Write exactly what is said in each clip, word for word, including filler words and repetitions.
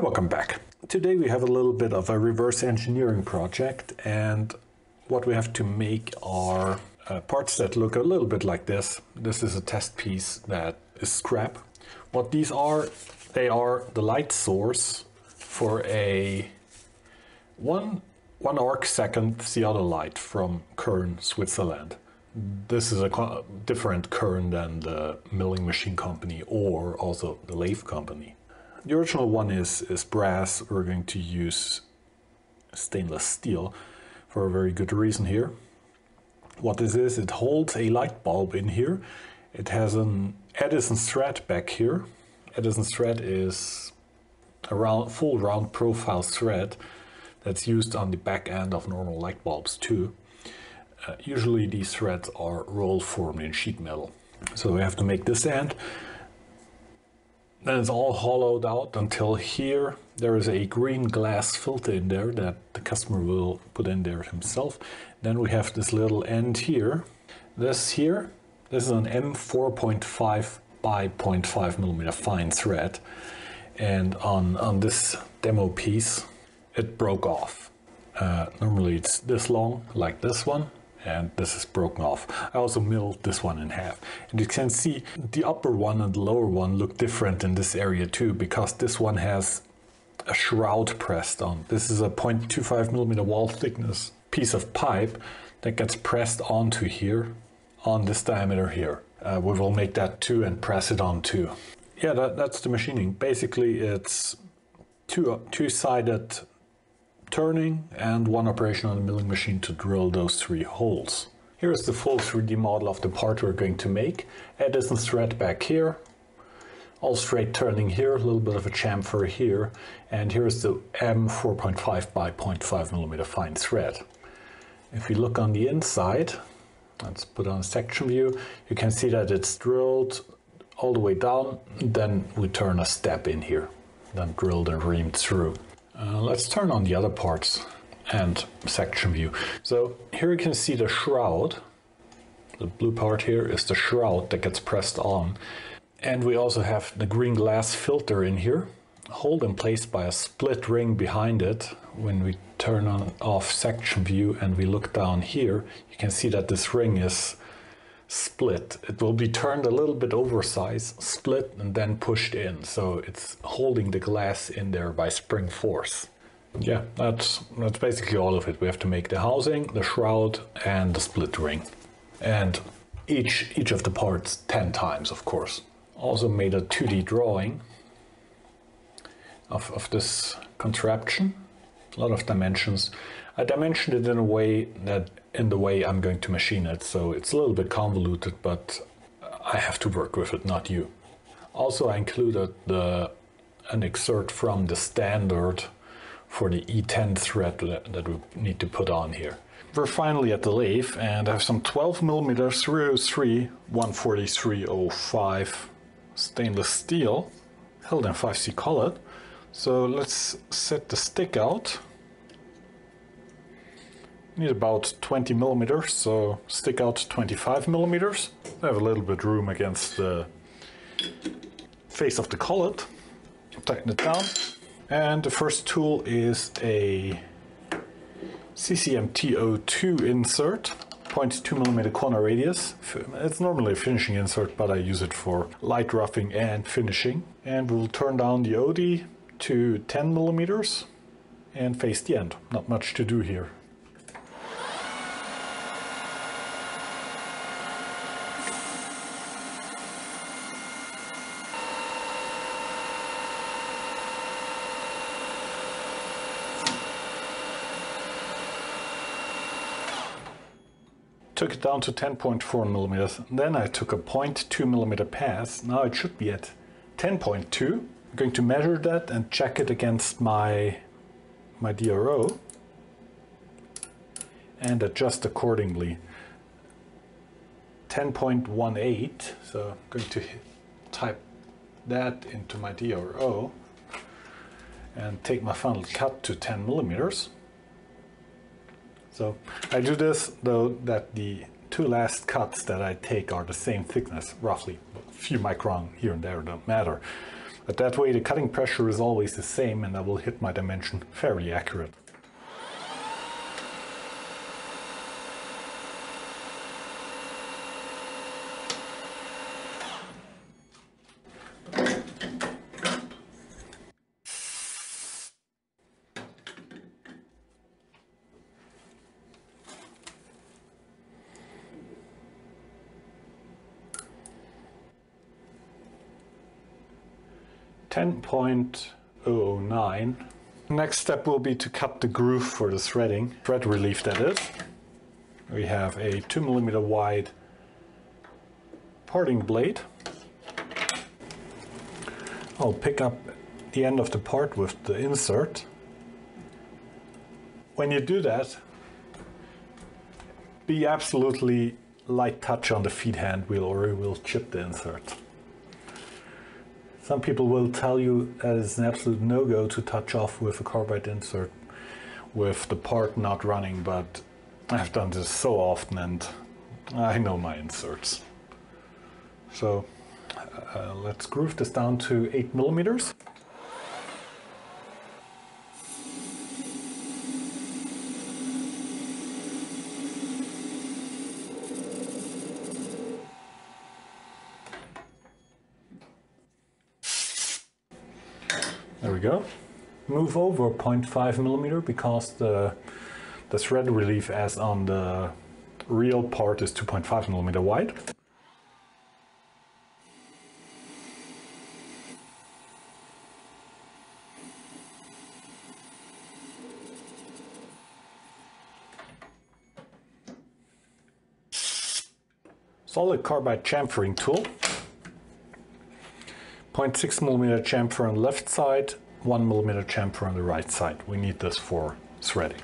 And welcome back. Today we have a little bit of a reverse engineering project, and what we have to make are uh, parts that look a little bit like this. This is a test piece that is scrap. What these are, they are the light source for a one, one arc second the other light from Kern, Switzerland. This is a different Kern than the milling machine company or also the lathe company. The original one is, is brass. We're going to use stainless steel for a very good reason here. What this is, it holds a light bulb in here. It has an Edison thread back here. Edison thread is a round, full round profile thread that's used on the back end of normal light bulbs too. Uh, usually these threads are roll formed in sheet metal. So we have to make this end. Then it's all hollowed out until here. There is a green glass filter in there that the customer will put in there himself. Then we have this little end here. This here, this is an M four point five by zero point five millimeter fine thread. And on, on this demo piece, it broke off. Uh, normally it's this long, like this one, and this is broken off. I also milled this one in half. And you can see the upper one and the lower one look different in this area too, because this one has a shroud pressed on. This is a zero point two five millimeter wall thickness piece of pipe that gets pressed onto here, on this diameter here. Uh, we will make that too and press it on too. Yeah, that, that's the machining. Basically it's two, two-sided turning and one operation on the milling machine to drill those three holes. Here is the full three D model of the part we're going to make. Edison thread back here, all straight turning here, a little bit of a chamfer here, and here is the M four point five by zero point five millimeter fine thread. If we look on the inside, let's put on a section view, you can see that it's drilled all the way down, then we turn a step in here, then drilled and reamed through. Uh, let's turn on the other parts and section view. So here you can see the shroud. The blue part here is the shroud that gets pressed on. And we also have the green glass filter in here, held in place by a split ring behind it. When we turn on off section view and we look down here, you can see that this ring is split. It will be turned a little bit oversized, split, and then pushed in. So it's holding the glass in there by spring force. Yeah, that's, that's basically all of it. We have to make the housing, the shroud, and the split ring. And each, each of the parts ten times, of course. Also made a two D drawing of, of this contraption. A lot of dimensions. I dimensioned it in a way that in the way I'm going to machine it, so it's a little bit convoluted, but I have to work with it, not you. Also, I included the, an excerpt from the standard for the E ten thread that, that we need to put on here. We're finally at the lathe, and I have some twelve millimeter three oh three, one forty-three oh five stainless steel held in five C collet. So let's set the stick out. Need about twenty millimeters, so stick out twenty-five millimeters. I have a little bit of room against the face of the collet. Tighten it down. And the first tool is a C C M T oh two insert, zero point two millimeter corner radius. It's normally a finishing insert, but I use it for light roughing and finishing. And we'll turn down the O D to ten millimeters and face the end. Not much to do here. Took it down to ten point four millimeters. Then I took a zero point two millimeter pass. Now it should be at ten point two. I'm going to measure that and check it against my, my D R O and adjust accordingly. ten point one eight, so I'm going to hit, type that into my D R O and take my final cut to ten millimeters. So I do this, though, that the two last cuts that I take are the same thickness, roughly. A few micron here and there, don't matter. But that way the cutting pressure is always the same and I will hit my dimension fairly accurate. ten point oh nine. Next step will be to cut the groove for the threading, thread relief that is. We have a two millimeter wide parting blade. I'll pick up the end of the part with the insert. When you do that, be absolutely light touch on the feed hand wheel or it will chip the insert. Some people will tell you that it's an absolute no-go to touch off with a carbide insert with the part not running, but I've done this so often and I know my inserts. So uh, let's groove this down to eight millimeters. There we go. Move over zero point five millimeter because the, the thread relief as on the real part is two point five millimeter wide. Solid carbide chamfering tool. zero point six millimeter chamfer on the left side, one millimeter chamfer on the right side. We need this for threading.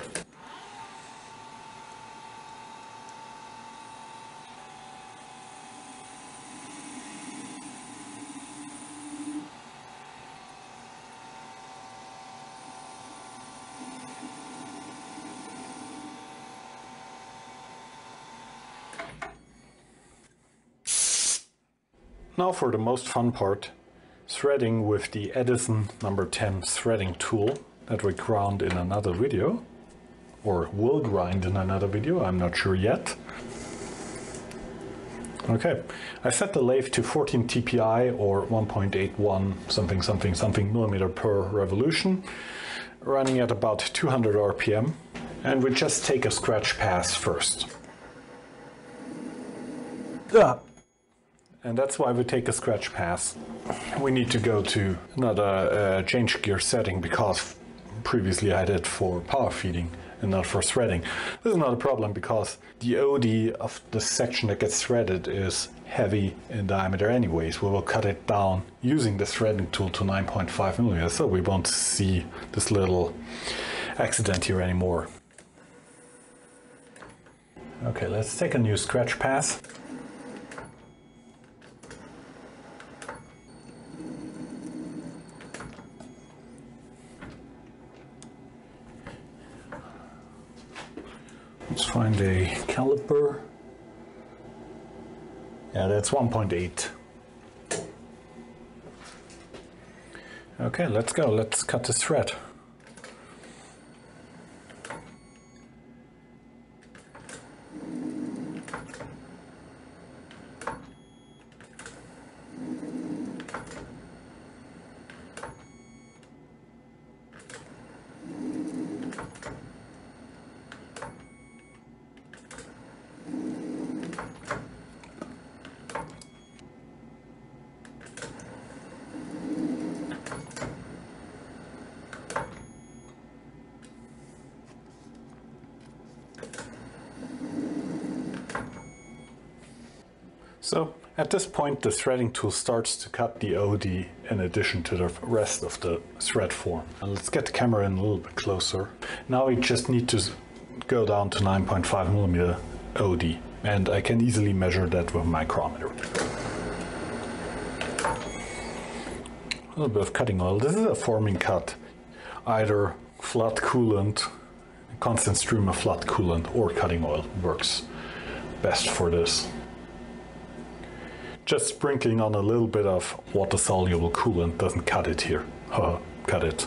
Now for the most fun part. Threading with the Edison number ten threading tool that we ground in another video, or will grind in another video, I'm not sure yet. Okay, I set the lathe to fourteen T P I or one point eight one something something something millimeter per revolution, running at about two hundred R P M, and we just take a scratch pass first. Ah. And that's why we take a scratch pass. We need to go to another uh, change gear setting because previously I did for power feeding and not for threading. This is not a problem because the O D of the section that gets threaded is heavy in diameter anyways. We will cut it down using the threading tool to nine point five millimeters, so we won't see this little accident here anymore. Okay, let's take a new scratch pass. Let's find a caliper. Yeah, that's one point eight. Okay, let's go. Let's cut the thread. So at this point the threading tool starts to cut the O D in addition to the rest of the thread form. And let's get the camera in a little bit closer. Now we just need to go down to nine point five millimeter O D, and I can easily measure that with a micrometer. A little bit of cutting oil. This is a forming cut, either flood coolant, a constant stream of flood coolant, or cutting oil works best for this. Just sprinkling on a little bit of water-soluble coolant doesn't cut it here. Haha, cut it.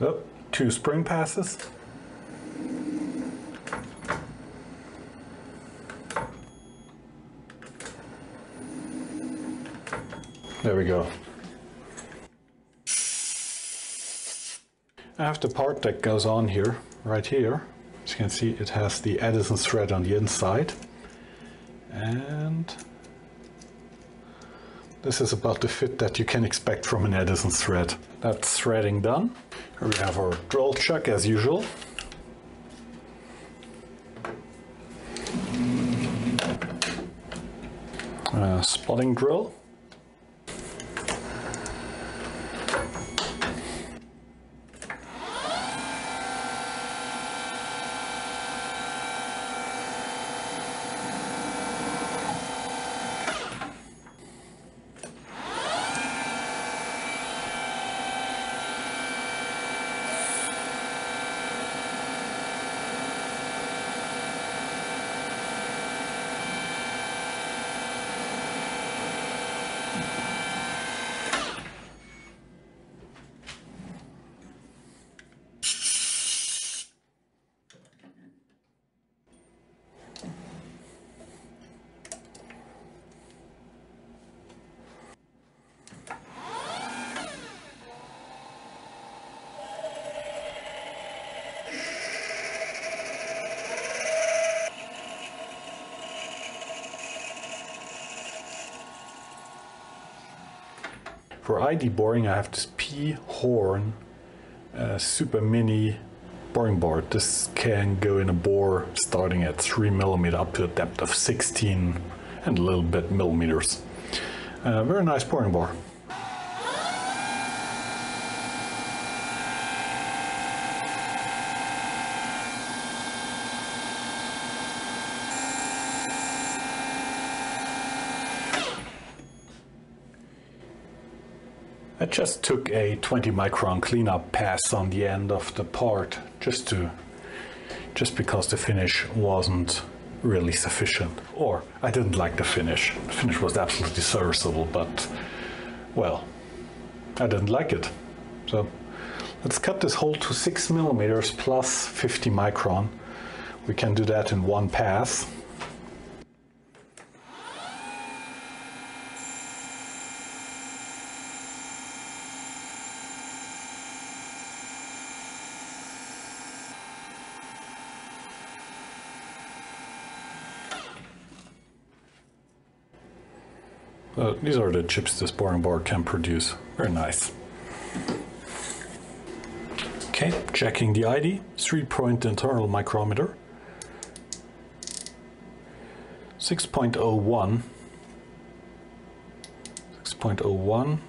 Oh, two spring passes. There we go. I have the part that goes on here, right here. As you can see, it has the Edison thread on the inside. And this is about the fit that you can expect from an Edison thread. That's threading done. Here we have our drill chuck as usual. A spotting drill. For I D boring, I have this P-Horn uh, super mini boring board. This can go in a bore starting at three millimeters up to a depth of sixteen and a little bit millimeters. Uh, very nice boring bore. I just took a twenty micron cleanup pass on the end of the part, just to, just because the finish wasn't really sufficient, or I didn't like the finish. The finish was absolutely serviceable, but well, I didn't like it. So let's cut this hole to six millimeters plus fifty micron. We can do that in one pass. Uh, these are the chips this boring board can produce. Very nice. Okay, checking the I D. three point internal micrometer. six point oh one. six point oh one.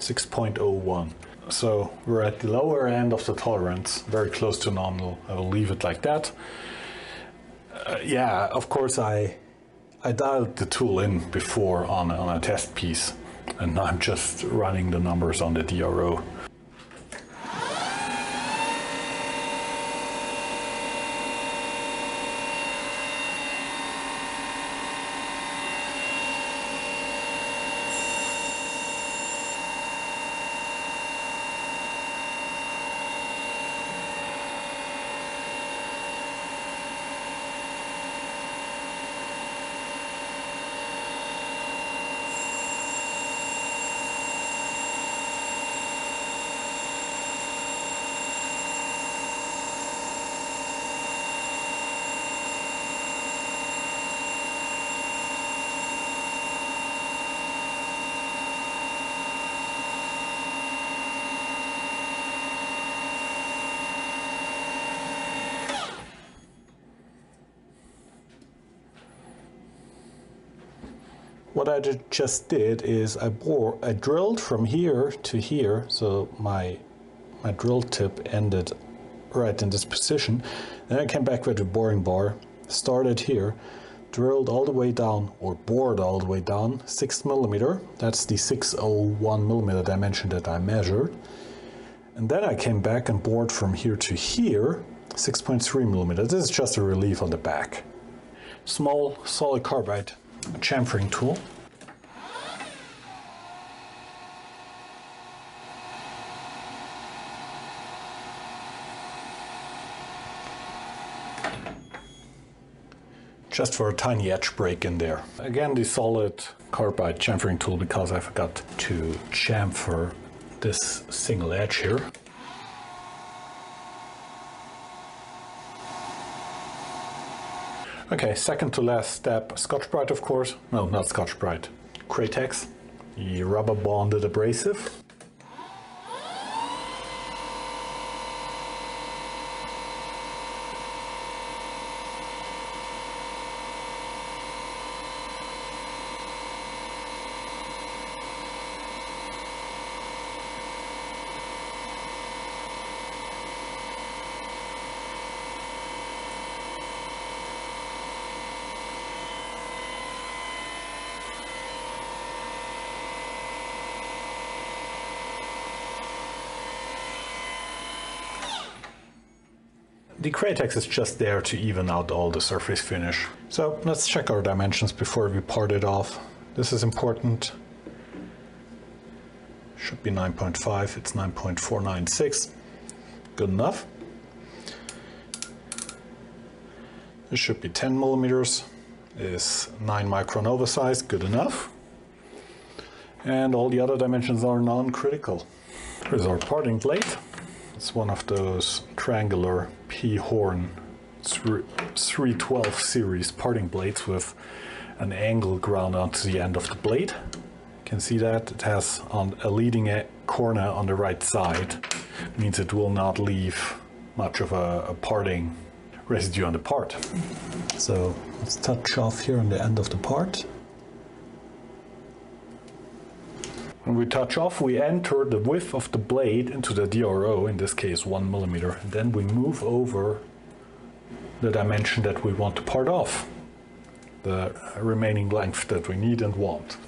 six point oh one. So we're at the lower end of the tolerance, very close to nominal. I will leave it like that. Uh, yeah, of course I... I dialed the tool in before on, on a test piece, and now I'm just running the numbers on the D R O. What I did, just did is I bore, I drilled from here to here, so my my drill tip ended right in this position. Then I came back with the boring bar started here, drilled all the way down, or bored all the way down, six millimeter, that's the six oh one millimeter dimension that I measured, and then I came back and bored from here to here, six point three millimeter. This is just a relief on the back. Small solid carbide chamfering tool. Just for a tiny edge break in there. Again, the solid carbide chamfering tool, because I forgot to chamfer this single edge here. Okay, second to last step, Scotch-Brite, of course. No, not Scotch-Brite. Cratex, the rubber bonded abrasive. The Cratex is just there to even out all the surface finish. So let's check our dimensions before we part it off. This is important. Should be nine point five, it's nine point four nine six. Good enough. This should be ten millimeters, is nine micron oversized, good enough. And all the other dimensions are non-critical. Here's our parting plate. It's one of those triangular P-Horn three twelve series parting blades with an angle ground onto the end of the blade. You can see that it has on a leading corner on the right side. It means it will not leave much of a, a parting residue on the part. So let's touch off here on the end of the part. When we touch off, we enter the width of the blade into the D R O, in this case one millimeter, and then we move over the dimension that we want to part off, the remaining length that we need and want.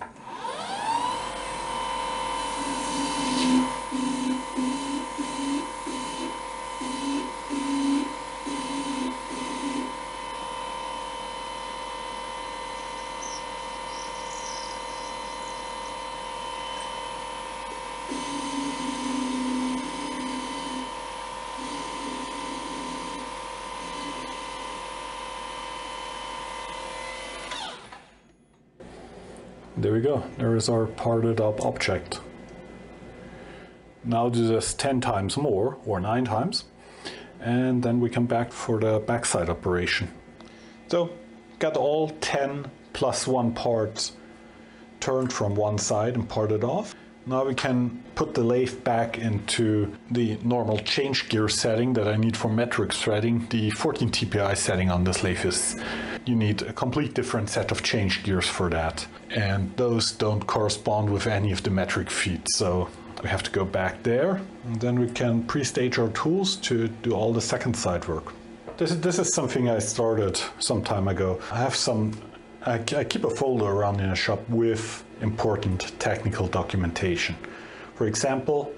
There we go, there is our parted up object. Now do this ten times more, or nine times, and then we come back for the backside operation. So, got all ten plus one parts turned from one side and parted off. Now we can put the lathe back into the normal change gear setting that I need for metric threading. The fourteen T P I setting on this lathe is, you need a complete different set of change gears for that, and those don't correspond with any of the metric feet, so we have to go back there, and then we can pre-stage our tools to do all the second side work. This is, this is something I started some time ago. I have some, I, I keep a folder around in a shop with important technical documentation. For example,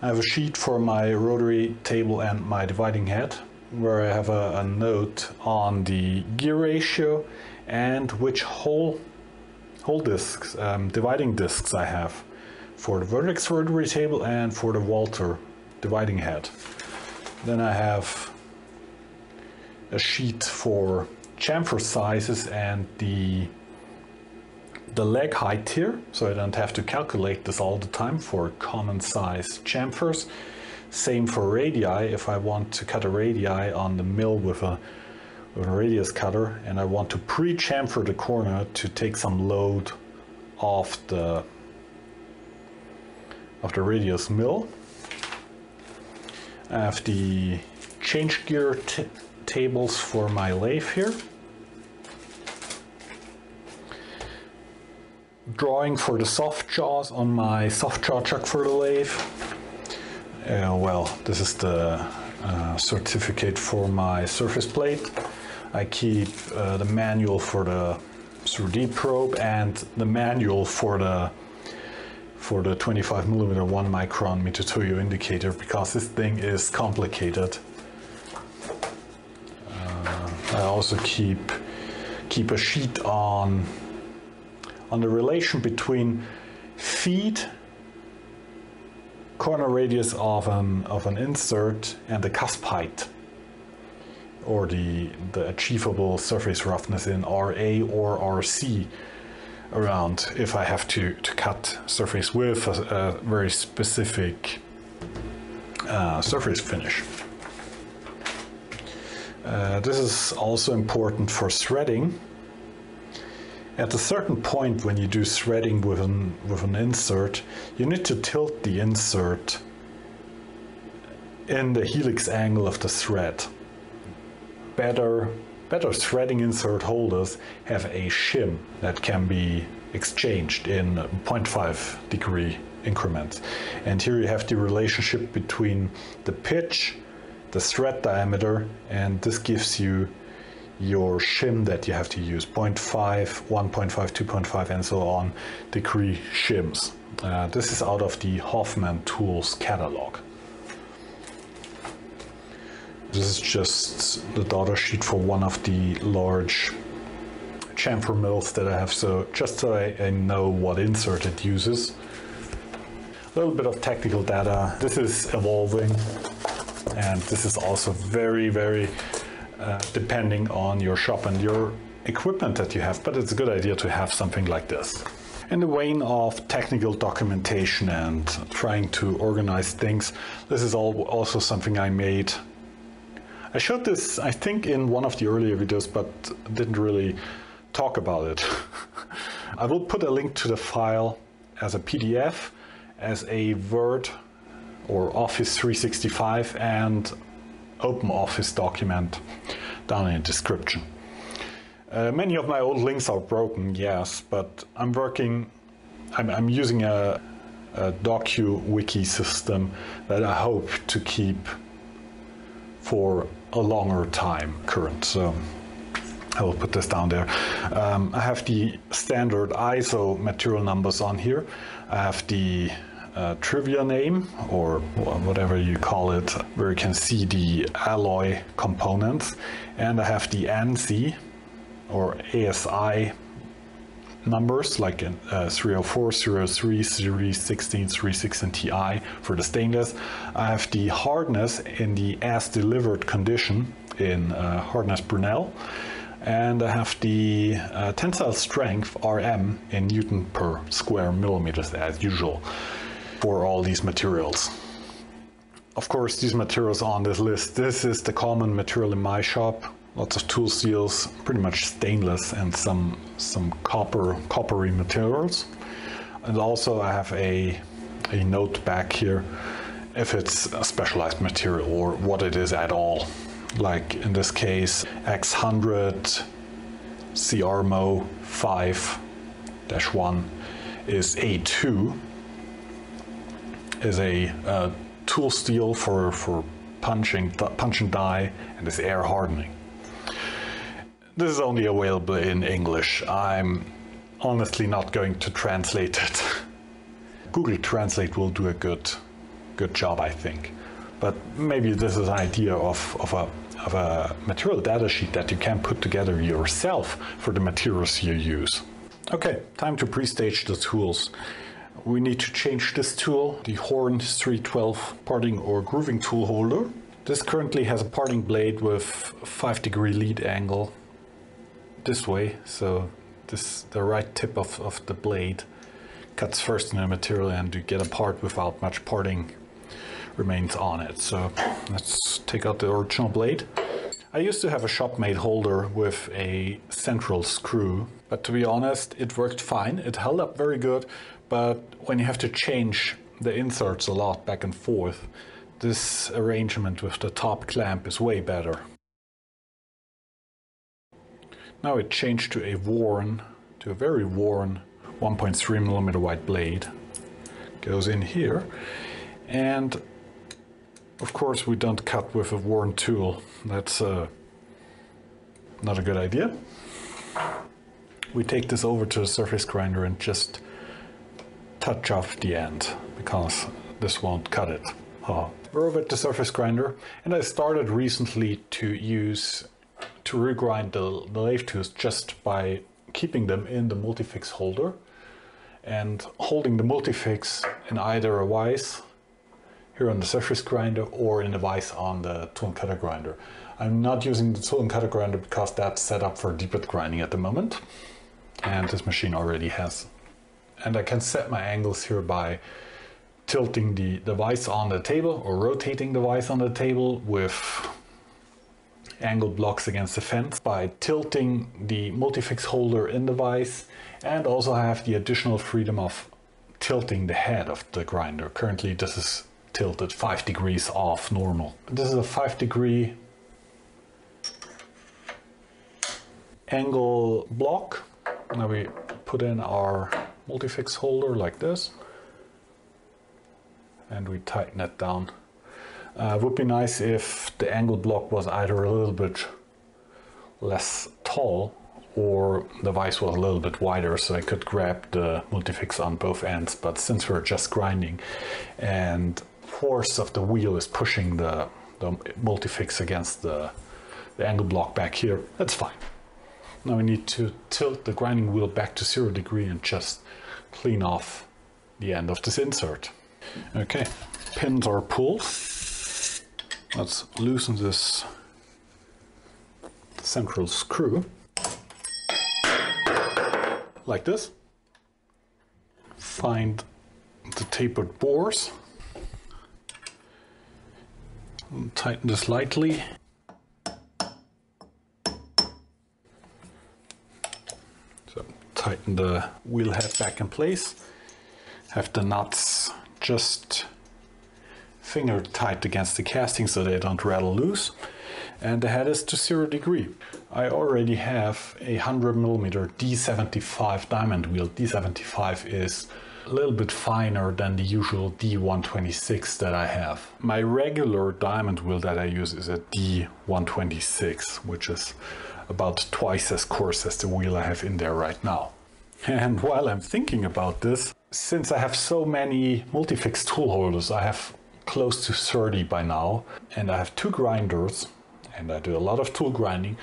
I have a sheet for my rotary table and my dividing head, where I have a, a note on the gear ratio and which hole, hole discs, um, dividing discs I have for the vertex rotary table and for the Walter dividing head. Then I have a sheet for chamfer sizes and the, the leg height here, so I don't have to calculate this all the time for common size chamfers. Same for radii, if I want to cut a radii on the mill with a, with a radius cutter and I want to pre-chamfer the corner to take some load off the, of the radius mill. I have the change gear tables for my lathe here. Drawing for the soft jaws on my soft jaw chuck for the lathe. Uh, well, this is the uh, certificate for my surface plate. I keep uh, the manual for the three D probe and the manual for the for the twenty-five millimeter one micron meter two U indicator, because this thing is complicated. Uh, I also keep keep a sheet on on the relation between feed, corner radius of an of an insert, and the cusp height, or the the achievable surface roughness in R A or R C around, if I have to, to cut surface with a, a very specific uh, surface finish. Uh, this is also important for threading. At a certain point when you do threading with an, with an insert, you need to tilt the insert in the helix angle of the thread. Better, better threading insert holders have a shim that can be exchanged in zero point five degree increments. And here you have the relationship between the pitch, the thread diameter, and this gives you your shim that you have to use, zero point five, one point five, two point five, and so on degree shims. Uh, this is out of the Hoffman Tools catalog. This is just the data sheet for one of the large chamfer mills that I have, so just so I, I know what insert it uses. A little bit of technical data. This is evolving, and this is also very, very Uh, depending on your shop and your equipment that you have, but it's a good idea to have something like this. In the vein of technical documentation and trying to organize things, this is all also something I made. I showed this, I think, in one of the earlier videos, but didn't really talk about it. I will put a link to the file as a P D F, as a Word or Office three sixty-five and Open Office document down in the description. Uh, many of my old links are broken, yes, but I'm working, I'm, I'm using a, a docu-wiki system that I hope to keep for a longer time current, so I will put this down there. Um, I have the standard I S O material numbers on here. I have the Uh, trivia name, or whatever you call it, where you can see the alloy components, and I have the A N S I or A S I numbers, like in, uh, three oh four, three oh three, three sixteen, three sixteen T I for the stainless. I have the hardness in the as delivered condition in uh, hardness Brunel, and I have the uh, tensile strength R M in Newton per square millimeters as usual for all these materials. Of course, these materials on this list, this is the common material in my shop. Lots of tool steels, pretty much stainless, and some some copper, coppery materials. And also I have a, a note back here if it's a specialized material or what it is at all. Like in this case, X one hundred CrMo five dash one is A two. Is a uh, tool steel for, for punching, punch and die, and is air hardening. This is only available in English. I'm honestly not going to translate it. Google Translate will do a good, good job, I think. But maybe this is an idea of, of, a, of a material data sheet that you can put together yourself for the materials you use. Okay, time to pre-stage the tools. We need to change this tool, the Horn three twelve parting or grooving tool holder. This currently has a parting blade with five degree lead angle this way, so this the right tip of, of the blade cuts first in the material, and you get a part without much parting remains on it. So let's take out the original blade. I used to have a shop-made holder with a central screw, but to be honest, it worked fine. It held up very good. But when you have to change the inserts a lot back and forth, this arrangement with the top clamp is way better. Now it changed to a worn, to a very worn one point three millimeter wide blade. Goes in here. And of course we don't cut with a worn tool. That's uh, not a good idea. We take this over to the surface grinder and just touch off the end, because this won't cut it. Oh. We're over at the surface grinder, and I started recently to use, to regrind the, the lathe tools just by keeping them in the multifix holder and holding the multifix in either a vise here on the surface grinder or in the vise on the tool and cutter grinder. I'm not using the tool and cutter grinder because that's set up for deep bit grinding at the moment, and this machine already has. And I can set my angles here by tilting the device on the table or rotating the device on the table with angle blocks against the fence, by tilting the multifix holder in the vise, and also have the additional freedom of tilting the head of the grinder. Currently this is tilted five degrees off normal. This is a five degree angle block. Now we put in our multifix holder like this, and we tighten that down. Uh, would be nice if the angle block was either a little bit less tall or the vise was a little bit wider, so I could grab the multifix on both ends. But since we're just grinding and force of the wheel is pushing the, the multifix against the, the angle block back here, that's fine. Now we need to tilt the grinding wheel back to zero degree and just clean off the end of this insert. Okay, pins are pulled. Let's loosen this central screw, like this. Find the tapered bores, and tighten this lightly. So tighten the wheel head back in place. Have the nuts just finger tight against the casting so they don't rattle loose, and the head is to zero degree. I already have a one hundred millimeter D seventy-five diamond wheel. D seventy-five is a little bit finer than the usual D one twenty-six that I have. My regular diamond wheel that I use is a D one twenty-six, which is about twice as coarse as the wheel I have in there right now. And while I'm thinking about this, since I have so many multifix tool holders, I have close to thirty by now, and I have two grinders, and I do a lot of tool grinding,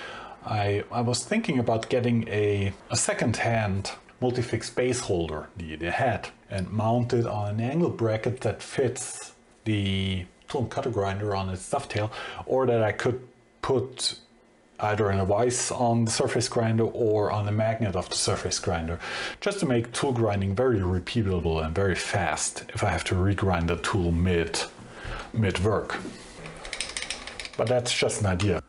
I, I was thinking about getting a, a second-hand multifix base holder, the, the head, and mount it on an angle bracket that fits the tool and cutter grinder on its dovetail, or that I could put either in a vise on the surface grinder or on the magnet of the surface grinder, just to make tool grinding very repeatable and very fast if I have to regrind the tool mid mid work. But that's just an idea.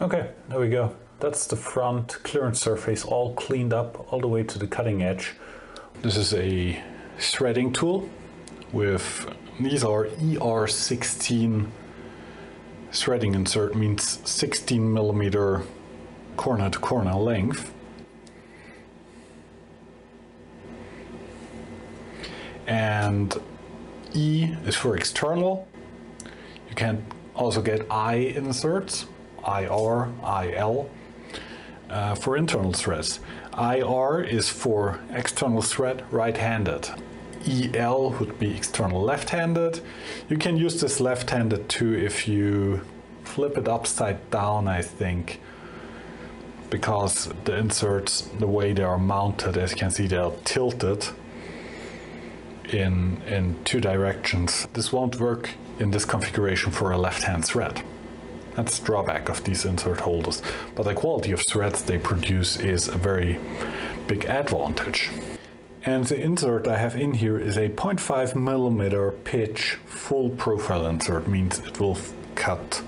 Okay, there we go. That's the front clearance surface all cleaned up all the way to the cutting edge. This is a shredding tool with, these are E R sixteen shredding insert, means sixteen millimeter corner to corner length. And E is for external. You can also get I inserts. I R, I L uh, for internal threads. I R is for external thread right-handed. E L would be external left-handed. You can use this left-handed too if you flip it upside down, I think, because the inserts, the way they are mounted, as you can see, they are tilted in, in two directions. This won't work in this configuration for a left-hand thread. That's the drawback of these insert holders, but the quality of threads they produce is a very big advantage. And the insert I have in here is a zero point five millimeter pitch full profile insert, means it will cut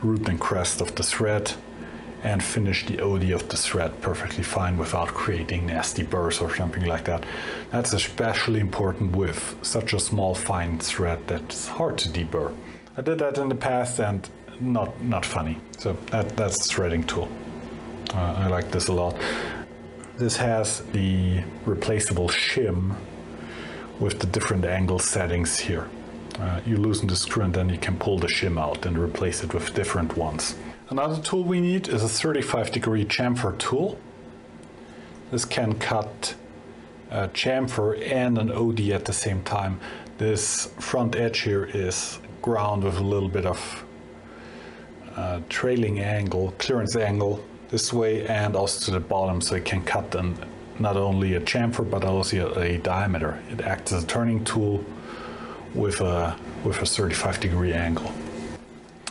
root and crest of the thread and finish the O D of the thread perfectly fine without creating nasty burrs or something like that. That's especially important with such a small fine thread that's hard to deburr. I did that in the past and not not funny. So that, that's the threading tool. Uh, I like this a lot. This has the replaceable shim with the different angle settings here. Uh, you loosen the screw and then you can pull the shim out and replace it with different ones. Another tool we need is a thirty-five degree chamfer tool. This can cut a chamfer and an O D at the same time. This front edge here is ground with a little bit of uh, trailing angle, clearance angle this way and also to the bottom, so it can cut an, not only a chamfer but also a, a diameter. It acts as a turning tool with a, with a thirty-five degree angle.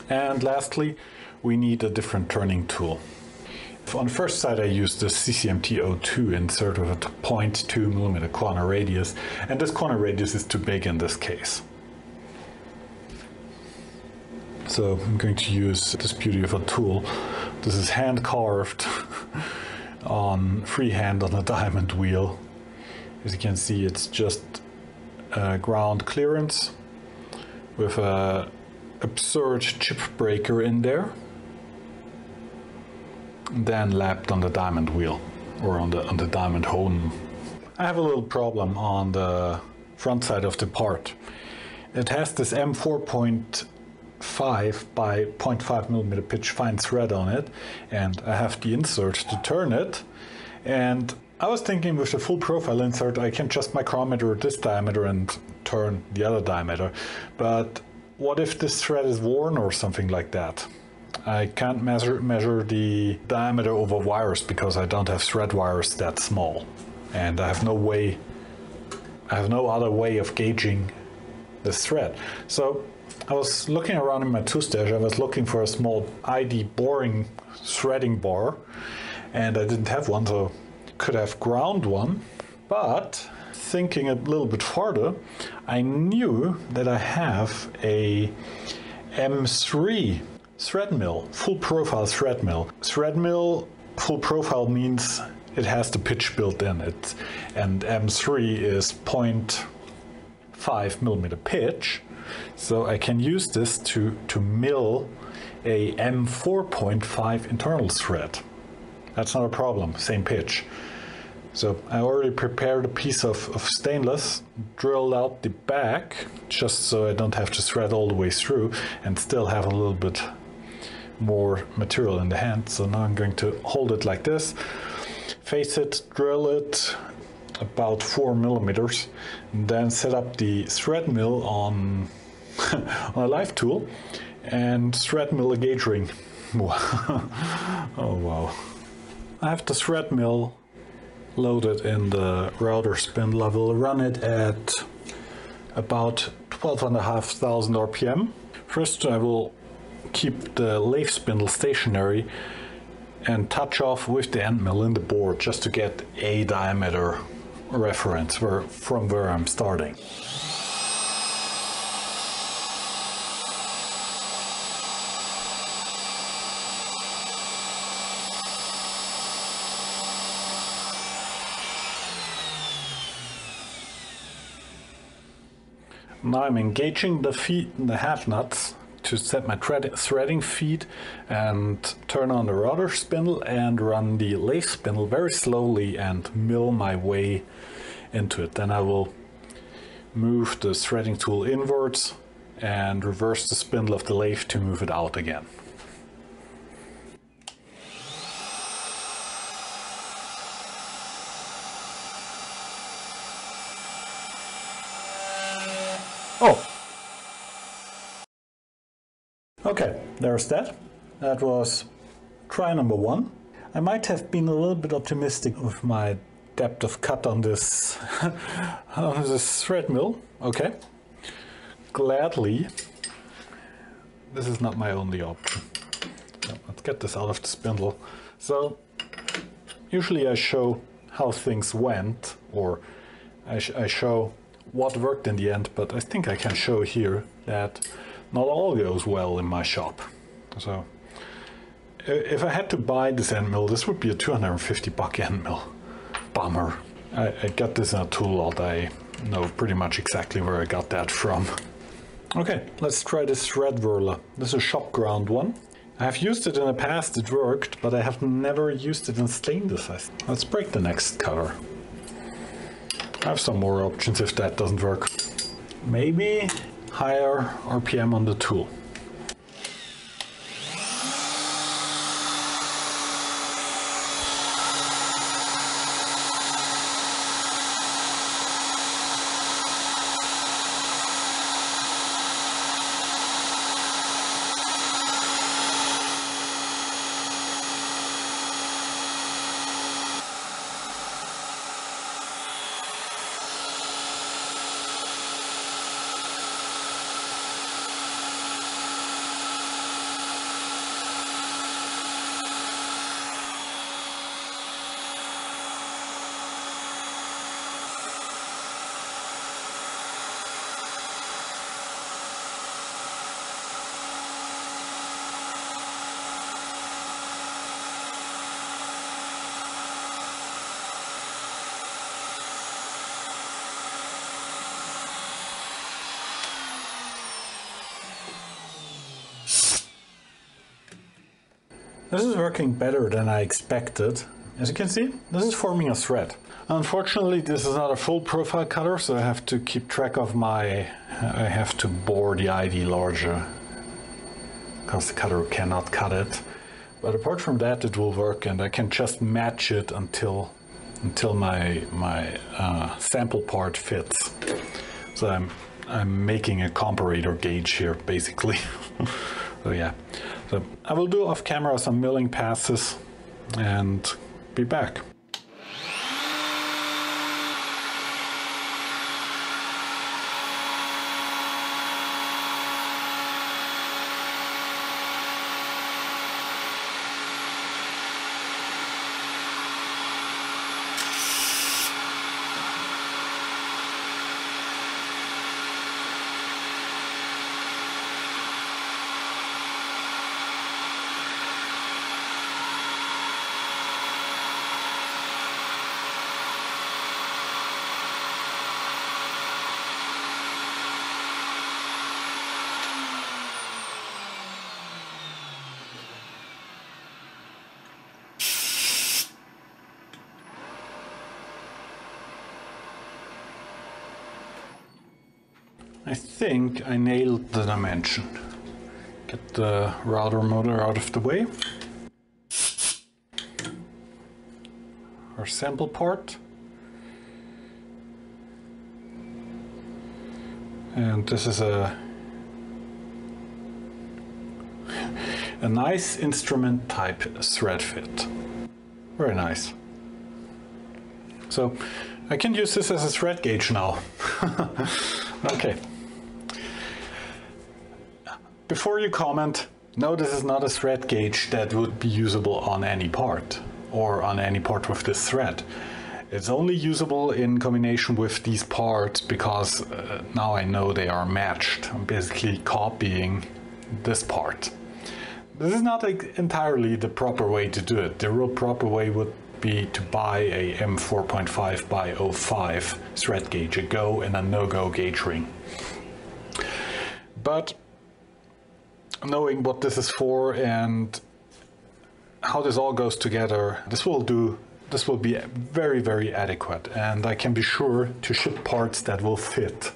And lastly, we need a different turning tool. On the first side I used the C C M T zero two insert with a zero point two millimeter corner radius, and this corner radius is too big in this case. So I'm going to use this beauty of a tool. This is hand carved on freehand on a diamond wheel. As you can see, it's just Uh, ground clearance with a absurd chip breaker in there, then lapped on the diamond wheel or on the on the diamond hone. I have a little problem on the front side of the part. It has this M four point five by zero point five millimeter pitch fine thread on it, and I have the insert to turn it, and I was thinking with the full profile insert I can just micrometer this diameter and turn the other diameter, but what if this thread is worn or something like that? I can't measure, measure the diameter over wires because I don't have thread wires that small, and I have no way, I have no other way of gauging this thread. So I was looking around in my tool stash, I was looking for a small I D boring threading bar and I didn't have one, so could have ground one, but thinking a little bit farther, I knew that I have a M three thread mill, full profile thread mill. Thread mill full profile means it has the pitch built in it, and M three is zero point five millimeter pitch, so I can use this to, to mill a M four point five internal thread. That's not a problem, same pitch. So I already prepared a piece of, of stainless, drilled out the back, just so I don't have to thread all the way through and still have a little bit more material in the hand. So now I'm going to hold it like this, face it, drill it about four millimeters, and then set up the thread mill on, on a live tool and thread mill a gauge ring. Oh wow. I have the thread mill loaded in the router spin level, run it at about twelve and a half thousand R P M. First I will keep the lathe spindle stationary and touch off with the end mill in the board just to get a diameter reference where, from where I'm starting. Now I'm engaging the feet and the half nuts to set my threading feet and turn on the router spindle and run the lathe spindle very slowly and mill my way into it. Then I will move the threading tool inwards and reverse the spindle of the lathe to move it out again. Oh! Okay, there's that. That was try number one. I might have been a little bit optimistic with my depth of cut on this, on this thread mill. Okay. Gladly. This is not my only option. Let's get this out of the spindle. So, usually I show how things went, or I, sh I show what worked in the end, but I think I can show here that not all goes well in my shop. So if I had to buy this end mill, this would be a two hundred fifty buck end mill. Bummer. I, I got this in a tool lot. I know pretty much exactly where I got that from. Okay, let's try this thread whirler. This is a shop ground one. I have used it in the past, it worked, but I have never used it in stainless. Let's break the next cover. I have some more options if that doesn't work. Maybe higher R P M on the tool. This is working better than I expected. As you can see, this is forming a thread. Unfortunately, this is not a full profile cutter, so I have to keep track of my... I have to bore the I D larger, because the cutter cannot cut it. But apart from that, it will work, and I can just match it until until my my uh, sample part fits. So I'm I'm making a comparator gauge here, basically. So yeah. So I will do off camera some milling passes and be back. I think I nailed the dimension. Get the router motor out of the way. Our sample part. And this is a a nice instrument type thread fit. Very nice. So I can use this as a thread gauge now. Okay. Before you comment, no, this is not a thread gauge that would be usable on any part, or on any part with this thread. It's only usable in combination with these parts, because uh, now I know they are matched. I'm basically copying this part. This is not like, entirely the proper way to do it. The real proper way would be to buy a M four point five by oh five thread gauge, a go and a no-go gauge ring. But knowing what this is for and how this all goes together, this will do. This will be very, very adequate, and I can be sure to ship parts that will fit.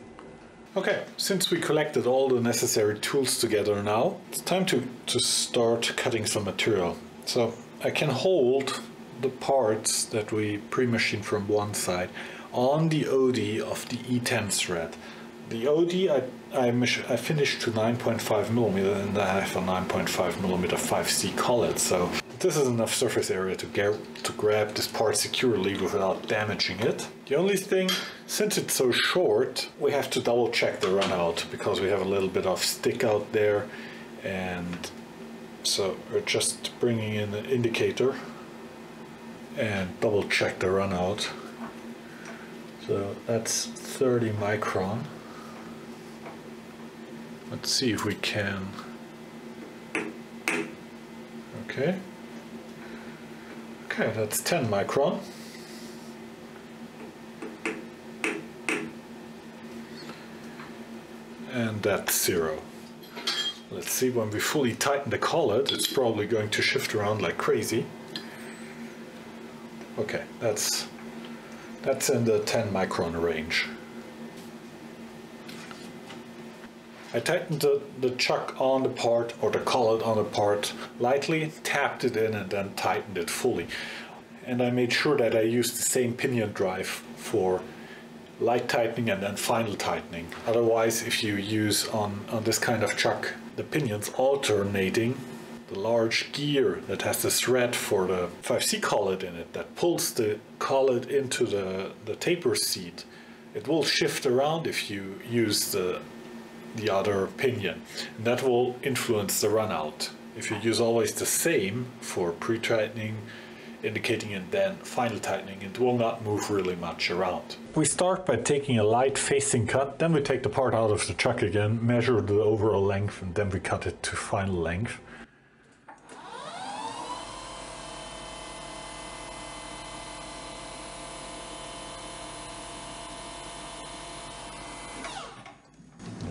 Okay, since we collected all the necessary tools together now, it's time to, to start cutting some material. So I can hold the parts that we pre-machined from one side on the O D of the E ten thread. The O D I, I, I finished to nine point five millimeter, and I have a nine point five millimeter five C collet, so this is enough surface area to, get, to grab this part securely without damaging it. The only thing, since it's so short, we have to double check the runout, because we have a little bit of stick out there, and so we're just bringing in an indicator and double check the runout. So that's thirty micron. Let's see if we can. Okay, Okay. Okay, that's ten micron. And that's zero. Let's see, when we fully tighten the collet, it's probably going to shift around like crazy. Okay, that's that's in the ten micron range. I tightened the, the chuck on the part, or the collet on the part, lightly, tapped it in and then tightened it fully. And I made sure that I used the same pinion drive for light tightening and then final tightening. Otherwise, if you use on, on this kind of chuck the pinions alternating, the large gear that has the thread for the five C collet in it that pulls the collet into the, the taper seat, it will shift around if you use the the other pinion, and that will influence the run out. If you use always the same for pre-tightening, indicating, and then final tightening, it will not move really much around. We start by taking a light facing cut, then we take the part out of the chuck again, measure the overall length, and then we cut it to final length.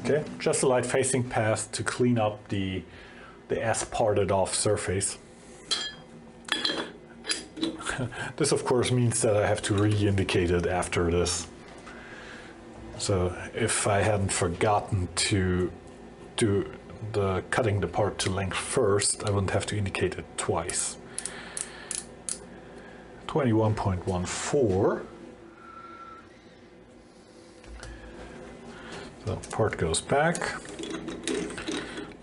Okay, just a light facing pass to clean up the, the S-parted off surface. This of course means that I have to re-indicate it after this. So if I hadn't forgotten to do the cutting the part to length first, I wouldn't have to indicate it twice. twenty-one point one four. The part goes back,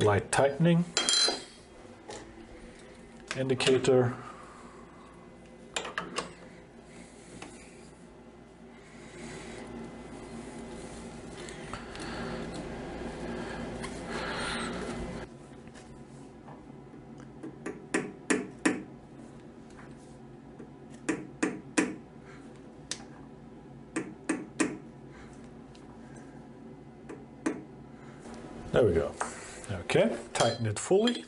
light tightening, indicator, there we go. Okay, tighten it fully.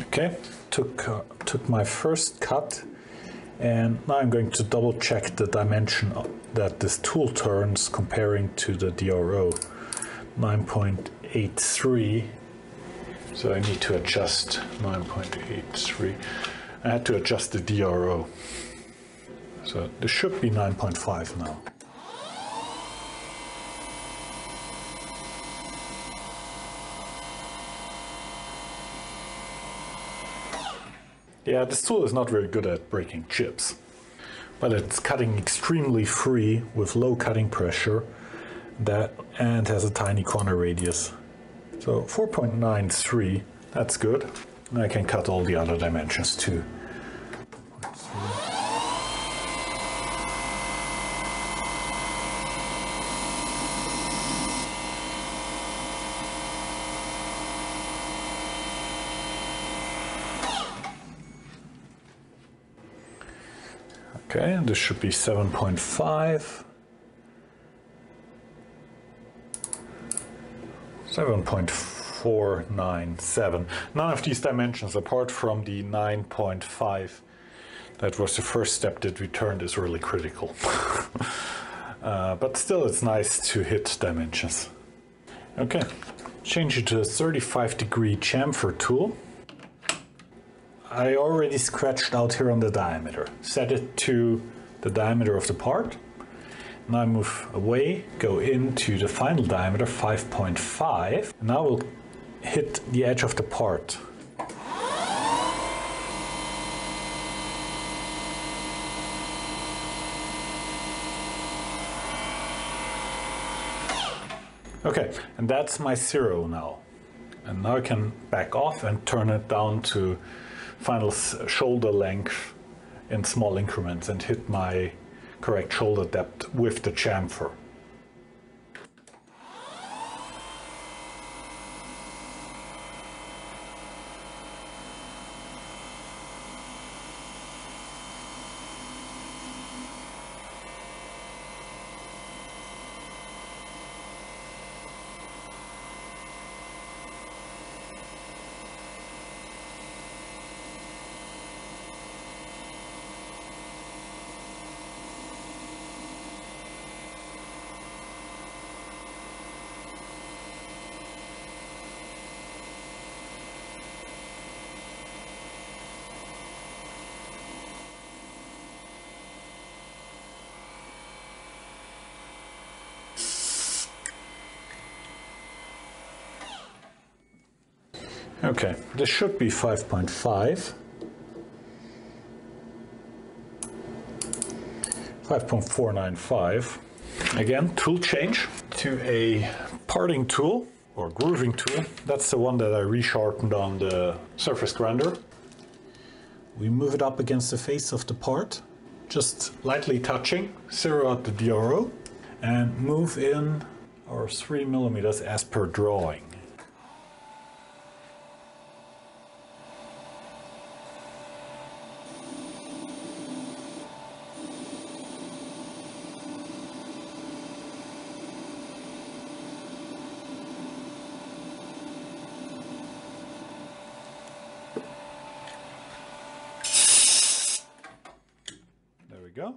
Okay, took, uh, took my first cut, and now I'm going to double check the dimension that this tool turns comparing to the D R O, nine point eight three. So I need to adjust nine point eight three. I had to adjust the D R O. So this should be nine point five now. Yeah, this tool is not very good at breaking chips, but it's cutting extremely free with low cutting pressure, that and has a tiny corner radius. So four point nine three, that's good. And I can cut all the other dimensions too. Okay, and this should be seven point five. seven point four nine seven. None of these dimensions, apart from the nine point five, that was the first step that we turned, is really critical. uh, but still, it's nice to hit dimensions. Okay, change it to a thirty-five degree chamfer tool. I already scratched out here on the diameter. Set it to the diameter of the part. Now move away, go into the final diameter, five point five, and now we'll hit the edge of the part. Okay, and that's my zero now. And now I can back off and turn it down to final shoulder length in small increments and hit my correct shoulder depth with the chamfer. Okay, this should be five point five. five point four nine five. Again, tool change to a parting tool or grooving tool. That's the one that I resharpened on the surface grinder. We move it up against the face of the part, just lightly touching, zero out the D R O, and move in our three millimeters as per drawing. Go.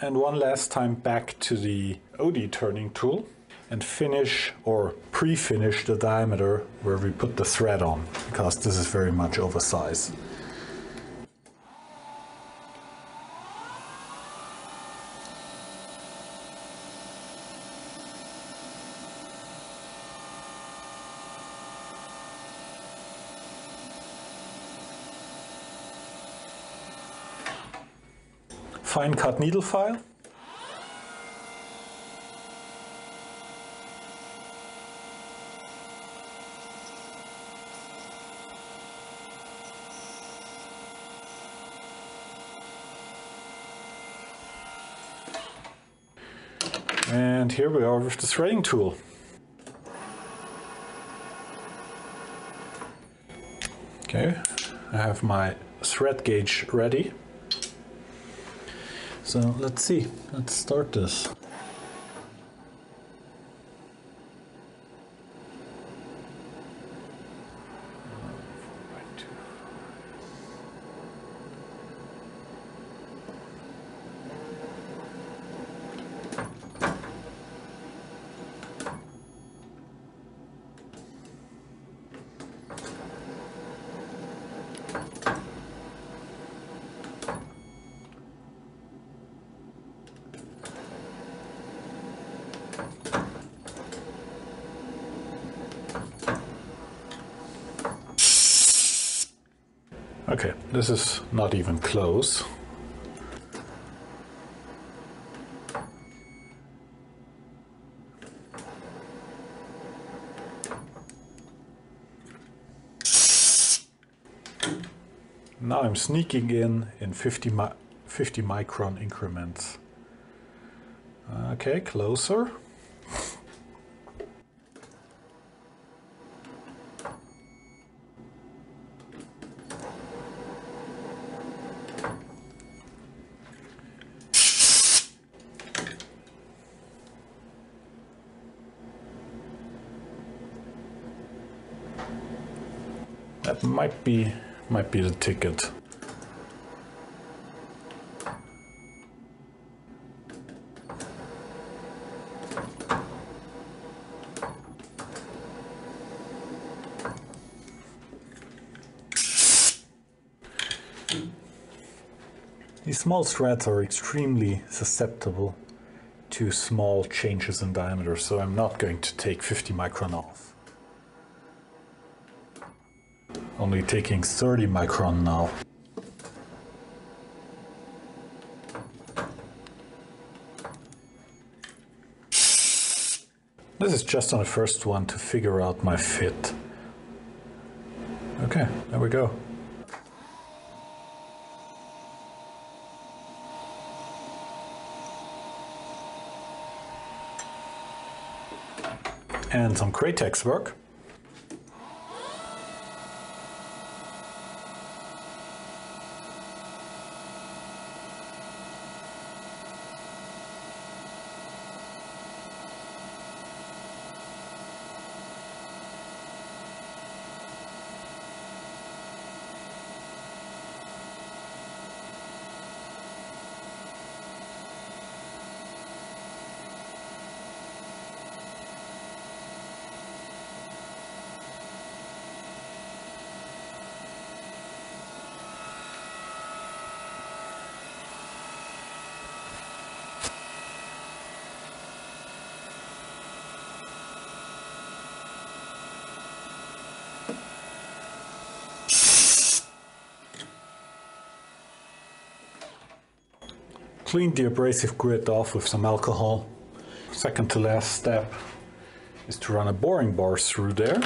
And one last time back to the O D turning tool and finish or pre-finish the diameter where we put the thread on, because this is very much oversized. Fine cut needle file. And here we are with the threading tool. Okay, I have my thread gauge ready. So let's see, let's start this. Okay, this is not even close. Now I'm sneaking in in fifty, mi fifty micron increments. Okay, closer. That might be, might be the ticket. These small threads are extremely susceptible to small changes in diameter, so I'm not going to take fifty micron off. Only taking thirty micron now. This is just on the first one to figure out my fit. Okay, there we go. And some Cratex work. clean the abrasive grit off with some alcohol. Second to last step is to run a boring bar through there.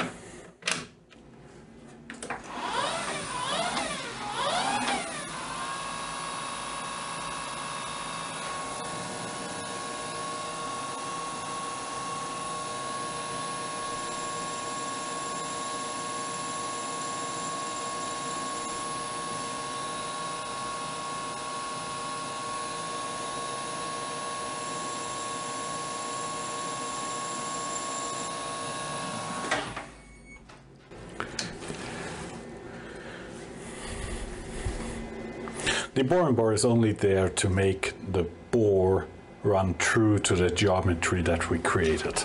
The boring bar is only there to make the bore run true to the geometry that we created.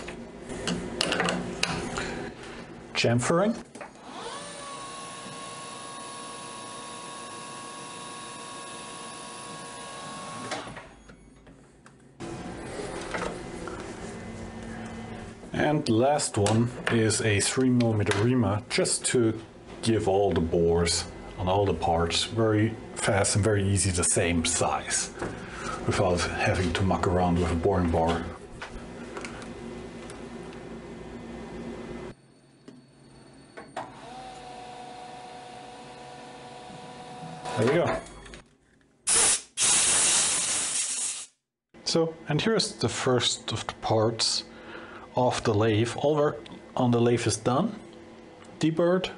Chamfering. And last one is a three millimeter reamer, just to give all the bores on all the parts very fast and very easy the same size without having to muck around with a boring bar. There we go. So, and here's the first of the parts of the lathe. All work on the lathe is done. Deburred.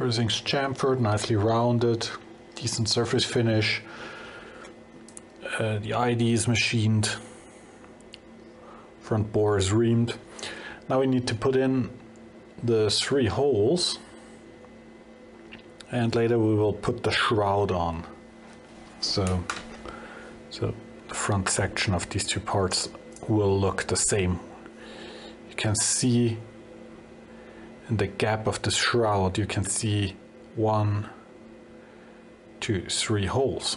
Everything's chamfered, nicely rounded, decent surface finish. Uh, the I D is machined. Front bore is reamed. Now we need to put in the three holes, and later we will put the shroud on. So, so the front section of these two parts will look the same. You can see in the gap of the shroud, you can see one, two, three holes.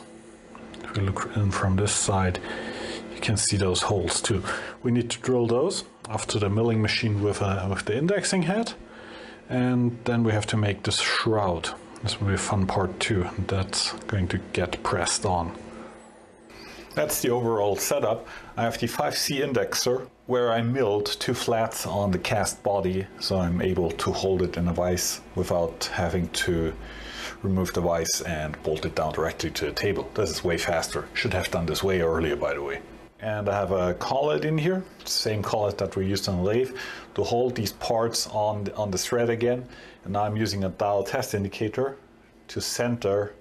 If we look in from this side, you can see those holes too. We need to drill those after the milling machine with, uh, with the indexing head. And then we have to make this shroud. This will be a fun part too. That's going to get pressed on. That's the overall setup. I have the five C indexer where I milled two flats on the cast body, so I'm able to hold it in a vise without having to remove the vise and bolt it down directly to the table. This is way faster. Should have done this way earlier, by the way. And I have a collet in here, same collet that we used on the lathe, to hold these parts on the, on the thread again. And now I'm using a dial test indicator to center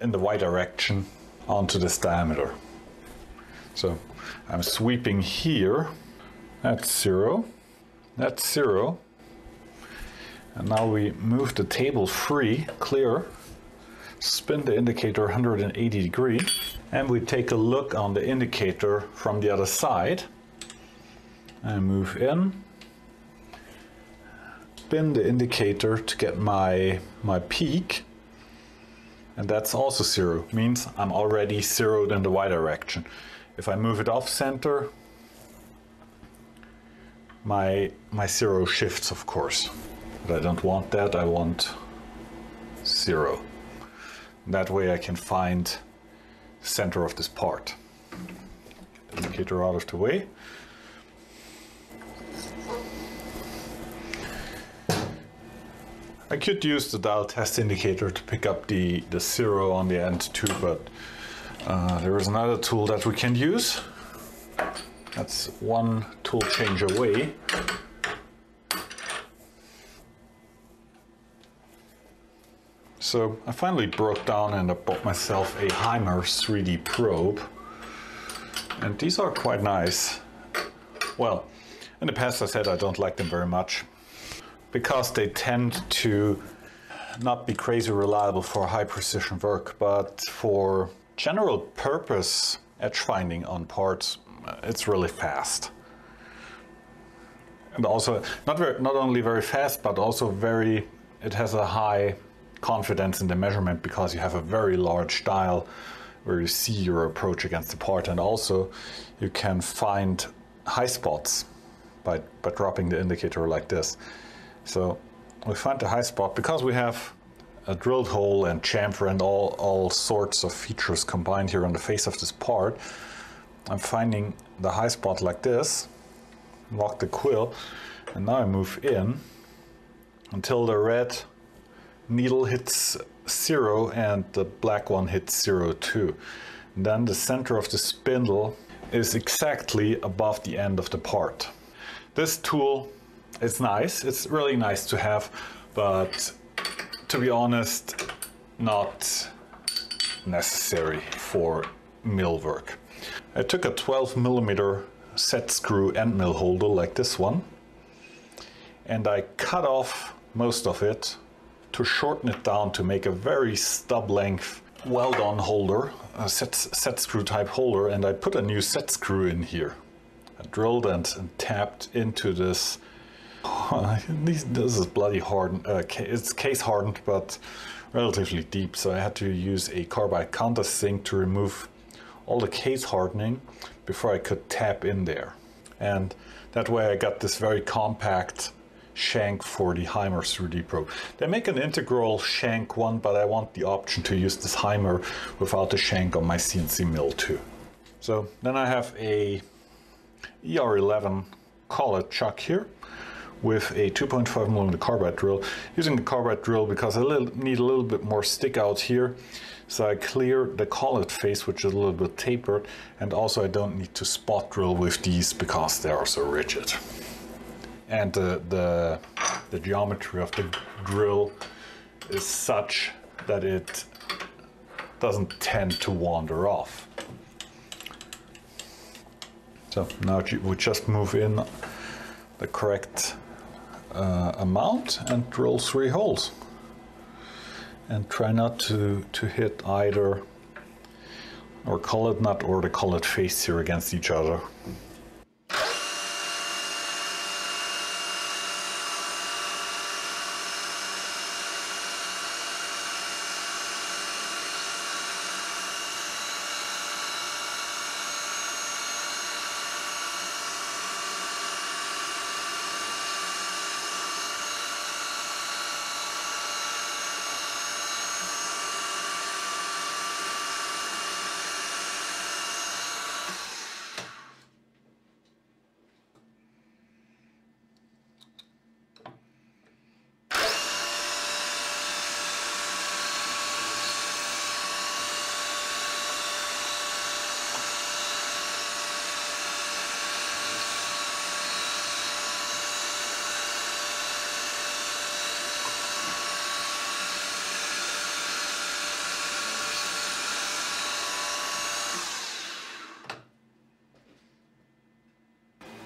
in the Y direction onto this diameter. So I'm sweeping here, that's zero, that's zero. And now we move the table free, clear, spin the indicator one hundred eighty degrees, and we take a look on the indicator from the other side. And move in, spin the indicator to get my, my peak. And that's also zero, means I'm already zeroed in the Y direction. If I move it off center, my, my zero shifts, of course. But I don't want that, I want zero. That way I can find the center of this part. Get the indicator out of the way. I could use the dial test indicator to pick up the, the zero on the end too, but Uh, there is another tool that we can use. That's one tool change away. So I finally broke down and I bought myself a Heimer three D probe. And these are quite nice. Well, in the past I said I don't like them very much because they tend to not be crazy reliable for high precision work, but for general purpose edge finding on parts, it's really fast. And also not very, not only very fast, but also very, it has a high confidence in the measurement because you have a very large dial where you see your approach against the part, and also you can find high spots by, by dropping the indicator like this. So we find the high spot because we have a drilled hole and chamfer and all, all sorts of features combined here on the face of this part, I'm finding the high spot like this, lock the quill, and now I move in until the red needle hits zero and the black one hits zero too. And then the center of the spindle is exactly above the end of the part. This tool is nice, it's really nice to have, but to be honest, not necessary for mill work. I took a twelve millimeter set screw end mill holder like this one, and I cut off most of it to shorten it down to make a very stub length weld-on holder, a set, set screw type holder, and I put a new set screw in here. I drilled and, and tapped into this. This is bloody hard, uh, it's case hardened but relatively deep, so I had to use a carbide countersink to remove all the case hardening before I could tap in there. And that way I got this very compact shank for the Heimer three D probe. They make an integral shank one, but I want the option to use this Heimer without the shank on my C N C mill too. So then I have a E R eleven collet chuck here with a two point five millimeter carbide drill. Using the carbide drill because I little, need a little bit more stick out here. So I clear the collet face, which is a little bit tapered, and also I don't need to spot drill with these because they are so rigid. And the, the, the geometry of the drill is such that it doesn't tend to wander off. So now we just move in the correct uh, amount and drill three holes. And try not to, to hit either our collet nut or the collet face here against each other.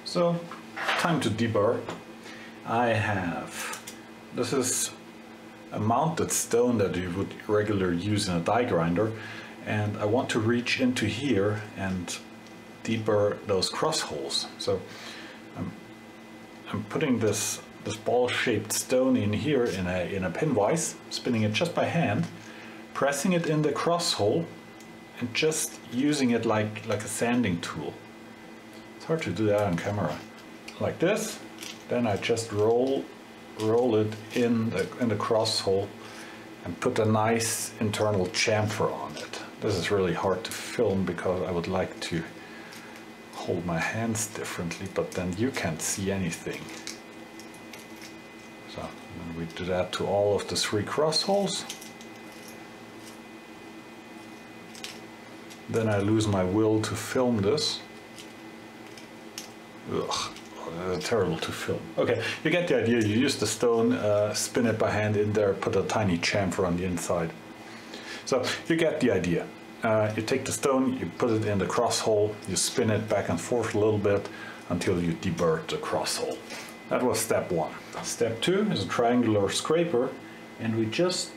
So, time to deburr. I have, this is a mounted stone that you would regularly use in a die grinder, and I want to reach into here and deburr those cross holes. So I'm, I'm putting this, this ball-shaped stone in here in a, in a pinwise, spinning it just by hand, pressing it in the cross hole, and just using it like, like a sanding tool. Hard to do that on camera. Like this, then I just roll roll it in the, in the cross hole and put a nice internal chamfer on it. This is really hard to film because I would like to hold my hands differently, but then you can't see anything. So we do that to all of the three cross holes. Then I lose my will to film this. Ugh, uh, terrible to film. Okay, you get the idea. You use the stone, uh, spin it by hand in there, put a tiny chamfer on the inside. So you get the idea. Uh, you take the stone, you put it in the cross hole, you spin it back and forth a little bit until you deburr the cross hole. That was step one. Step two is a triangular scraper, and we just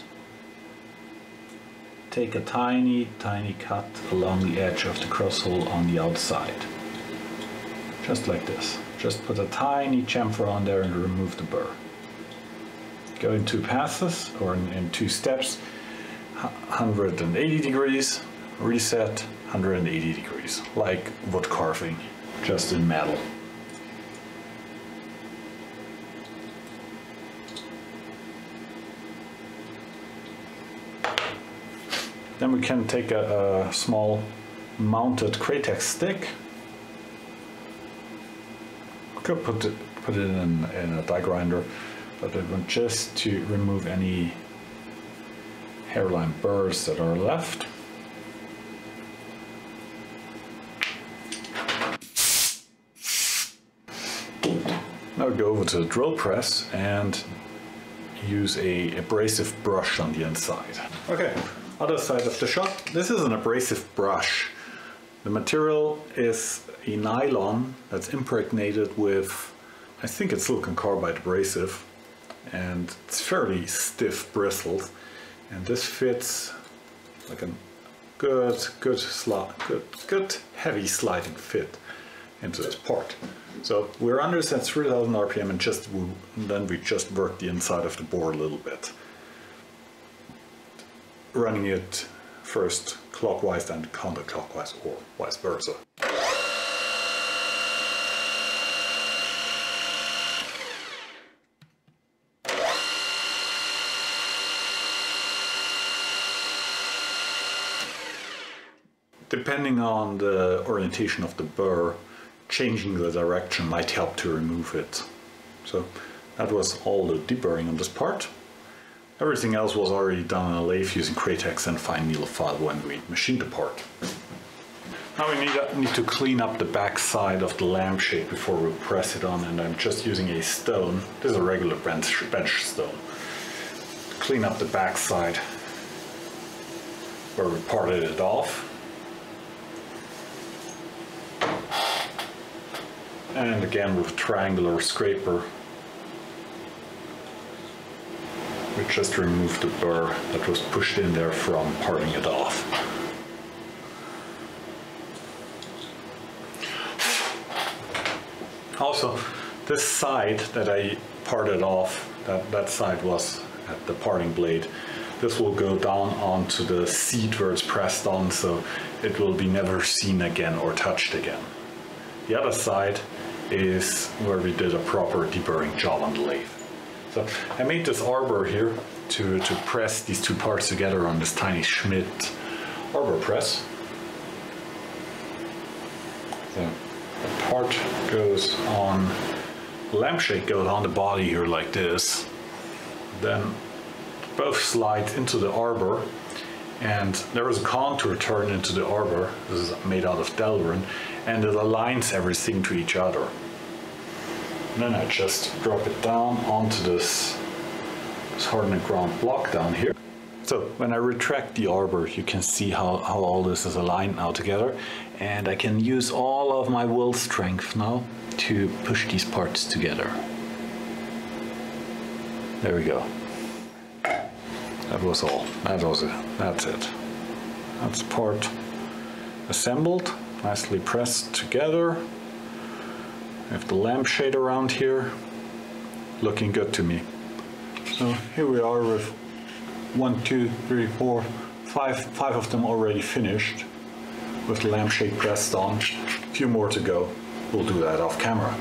take a tiny, tiny cut along the edge of the cross hole on the outside. Just like this. Just put a tiny chamfer on there and remove the burr. Go in two passes or in, in two steps, one hundred eighty degrees, reset, one hundred eighty degrees, like wood carving, just in metal. Then we can take a, a small mounted Cratex stick. Could put it, put it in, in a die grinder, but it would just to remove any hairline burrs that are left. Now go over to the drill press and use a abrasive brush on the inside. Okay, other side of the shop. This is an abrasive brush. The material is a nylon that's impregnated with, I think it's silicon carbide abrasive, and it's fairly stiff bristles. And this fits like a good, good, sli good, good heavy sliding fit into this part. So we're under set three thousand R P M, and just we, and then we just work the inside of the bore a little bit, running it first clockwise and counterclockwise, or vice versa. Depending on the orientation of the burr, changing the direction might help to remove it. So that was all the deburring on this part. Everything else was already done on a lathe using Cratex and fine needle file when we machined the part. Now we need, uh, need to clean up the back side of the lampshade before we press it on, and I'm just using a stone. This is a regular bench, bench stone. Clean up the back side where we parted it off. And again with a triangular scraper, we just removed the burr that was pushed in there from parting it off. Also, this side that I parted off, that, that side was at the parting blade. This will go down onto the seat where it's pressed on, so it will be never seen again or touched again. The other side is where we did a proper deburring job on the lathe. So I made this arbor here to, to press these two parts together on this tiny Schmidt arbor press. The part goes on, the lampshade goes on the body here like this. Then both slide into the arbor, and there is a contour turned into the arbor. This is made out of Delrin, and it aligns everything to each other. And then I just drop it down onto this, this hardened ground block down here. So when I retract the arbor, you can see how, how all this is aligned now together, and I can use all of my will strength now to push these parts together. There we go. That was all. That was it. That's it. That's the part assembled, nicely pressed together. I have the lampshade around here, looking good to me. So here we are with one, two, three, four, five, five of them already finished with the lampshade pressed on. A few more to go. We'll do that off camera.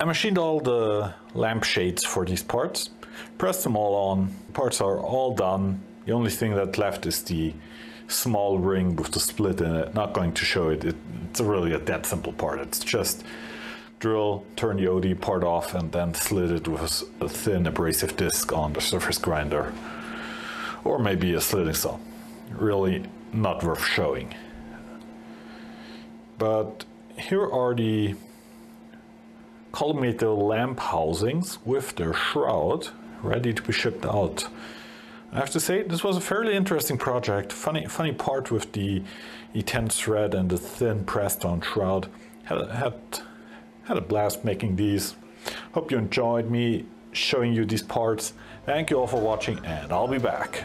I machined all the lampshades for these parts, pressed them all on. Parts are all done. The only thing that's left is the small ring with the split in it. Not going to show it. it it's really a that simple part. It's just drill, turn the O D part off, and then slit it with a thin abrasive disc on the surface grinder, or maybe a slitting saw. Really not worth showing. But here are the collimator lamp housings with their shroud ready to be shipped out. I have to say, this was a fairly interesting project. Funny, funny part with the E ten thread and the thin pressed-on shroud. Had, had, had a blast making these. Hope you enjoyed me showing you these parts. Thank you all for watching, and I'll be back.